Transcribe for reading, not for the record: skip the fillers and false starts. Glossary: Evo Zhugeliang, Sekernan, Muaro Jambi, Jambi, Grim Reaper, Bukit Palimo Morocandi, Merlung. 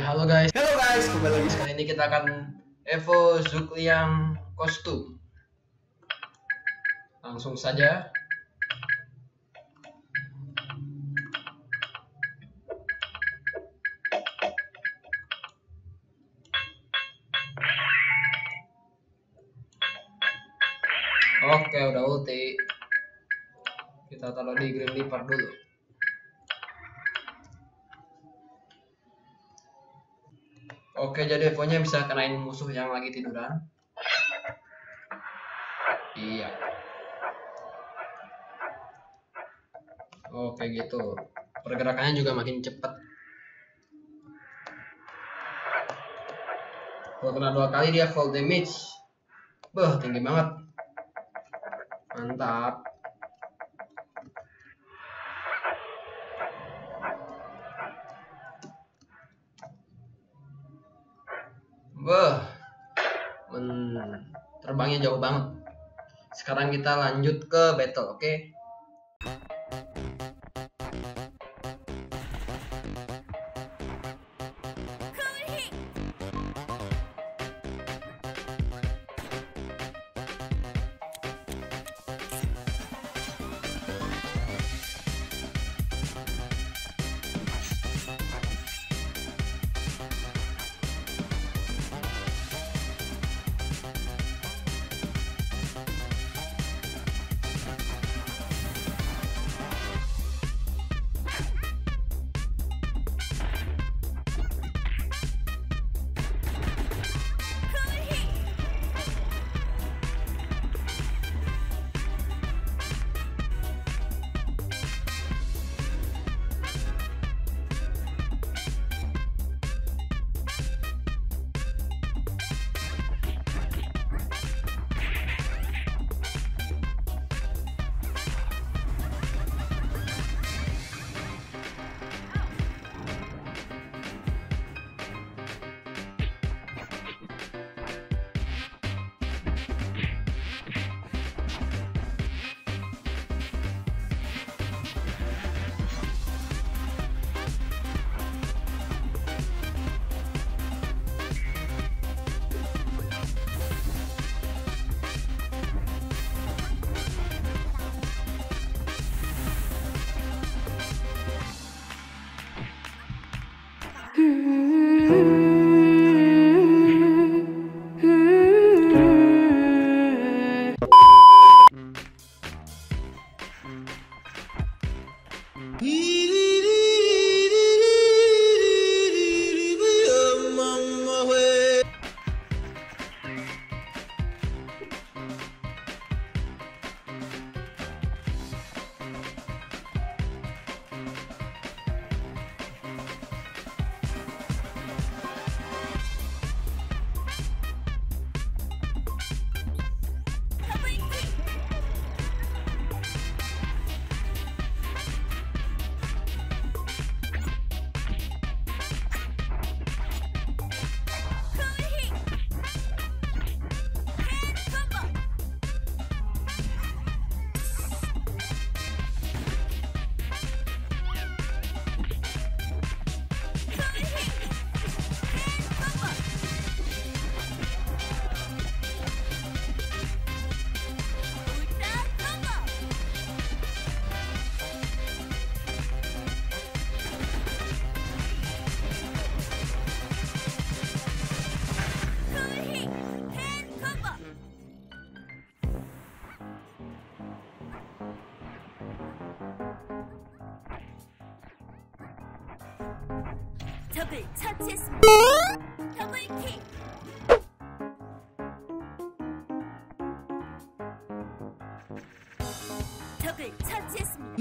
Halo guys, kembali lagi. Kali ini kita akan Evo Zhugeliang kostum. Langsung saja. Oke, udah ulti. Kita taruh di Grim Reaper dulu. Oke, jadi Evo-nya bisa kenain musuh yang lagi tiduran. Iya. Oke, gitu. Pergerakannya juga makin cepat. Kalau kena 2 kali dia full damage. Beuh, tinggi banget. Mantap. Wah, terbangnya jauh banget. Sekarang kita lanjut ke battle, oke? 적을 처치했습니다. 더블킥. 적을 처치했습니다.